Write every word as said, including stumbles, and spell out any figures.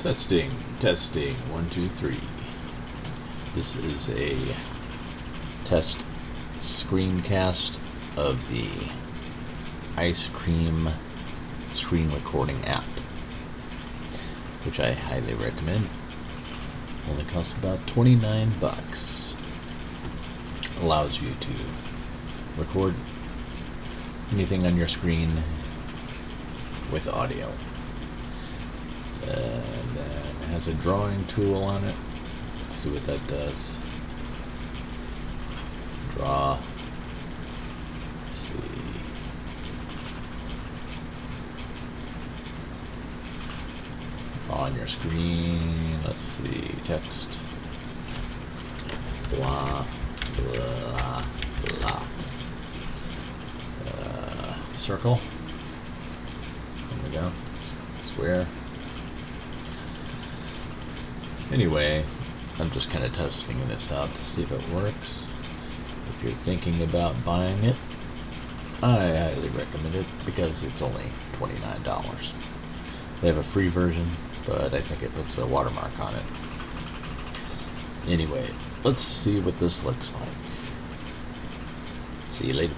Testing, testing, one, two, three. This is a test screencast of the Ice Cream Screen Recording app, which I highly recommend. Only costs about twenty-nine bucks. Allows you to record anything on your screen with audio. And uh, it has a drawing tool on it. Let's see what that does. Draw. Let's see. On your screen. Let's see. Text. Blah, blah, blah. Uh, circle. There we go. Square. Anyway, I'm just kind of testing this out to see if it works. If you're thinking about buying it, I highly recommend it because it's only twenty-nine dollars. They have a free version, but I think it puts a watermark on it. Anyway, let's see what this looks like. See you later.